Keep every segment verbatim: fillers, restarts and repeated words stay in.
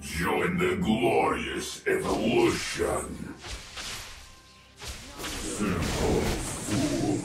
Join the glorious evolution. Simple fools.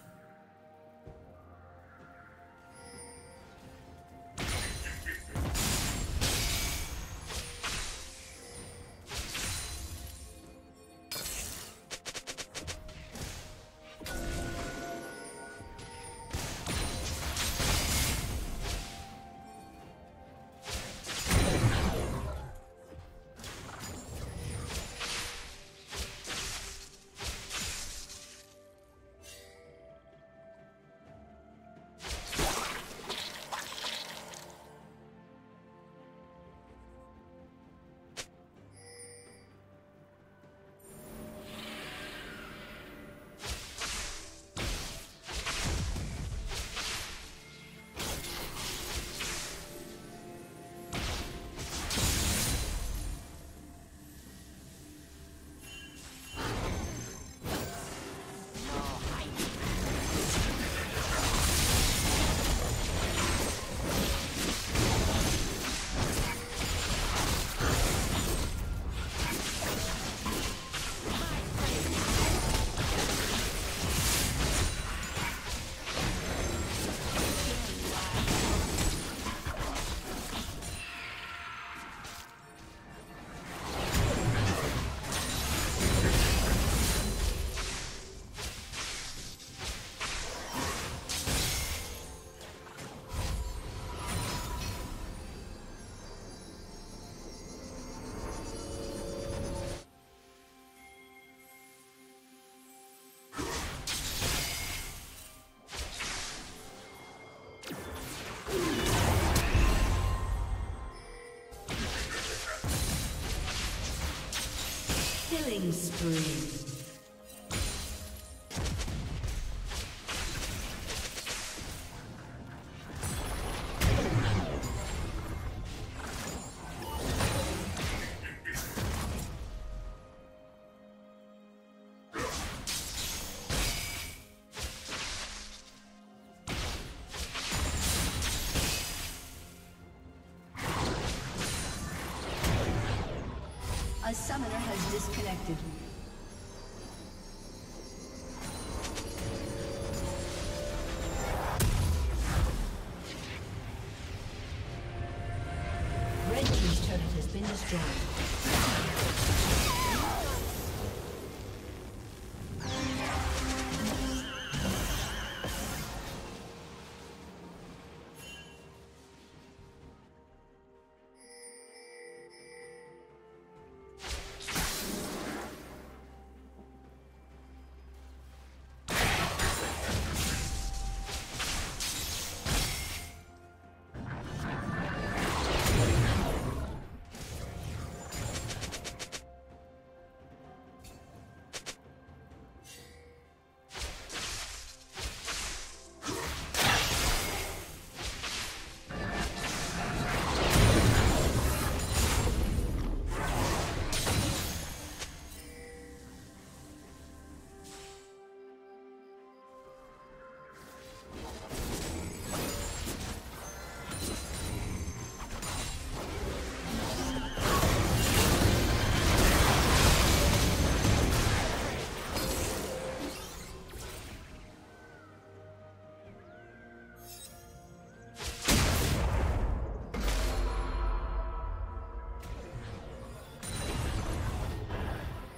Killing spree. The summoner has disconnected. Red team's turret has been destroyed.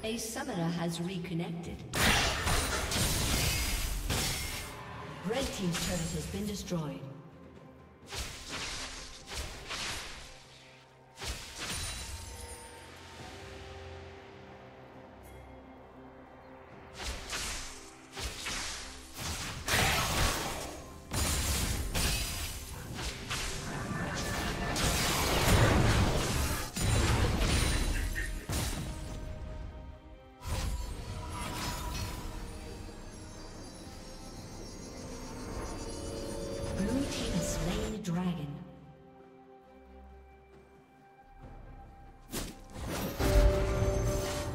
A summoner has reconnected. team's turret has been destroyed.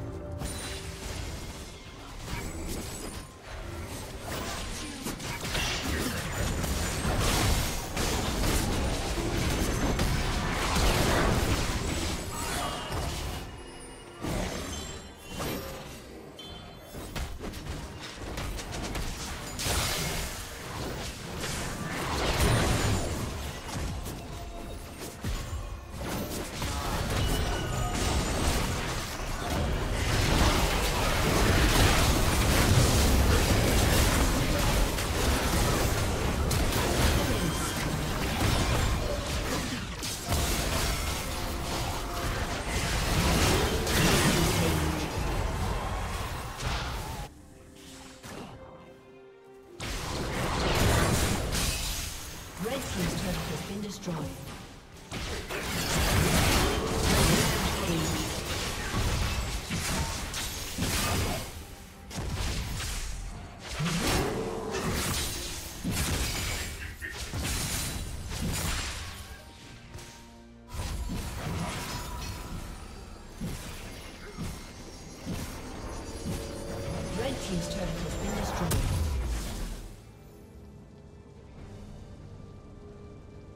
Team's turret has been destroyed.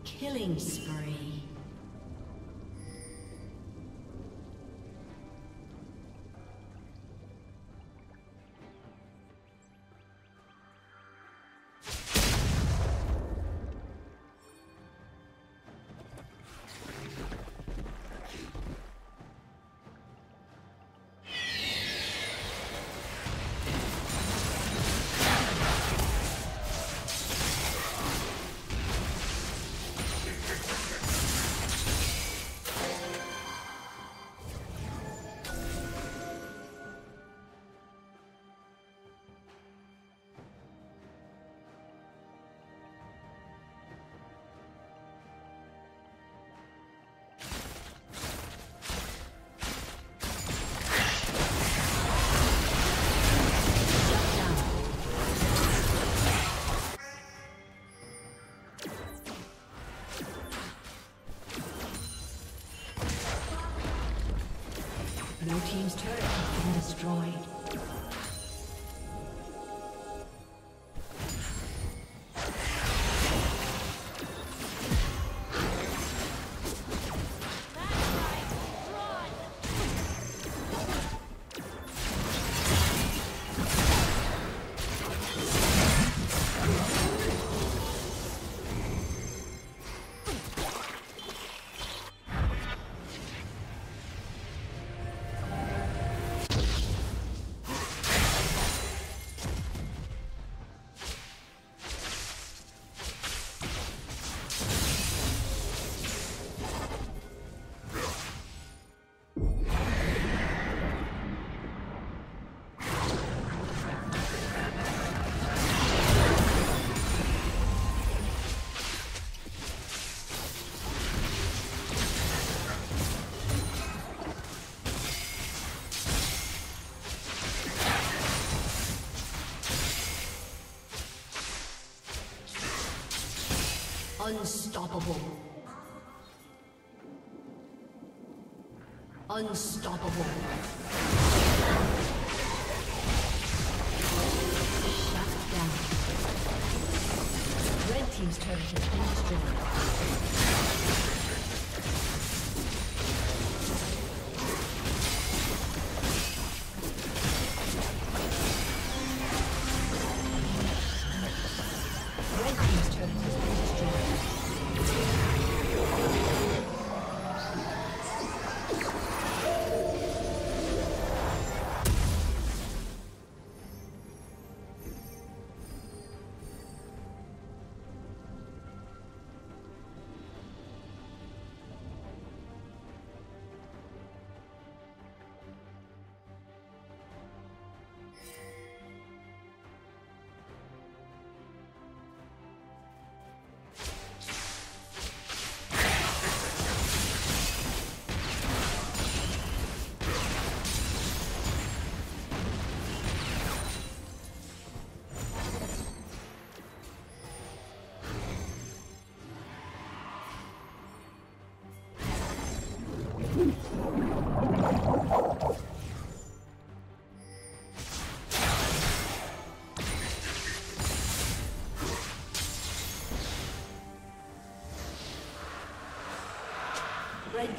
Killing spree. Blue team's turret has been destroyed. Unstoppable. Unstoppable. Shut down. Red team's turret has been destroyed. Red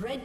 Red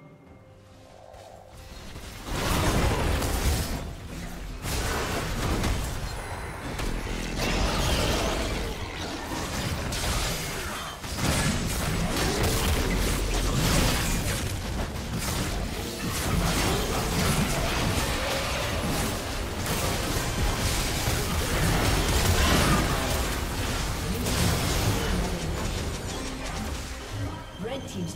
Team's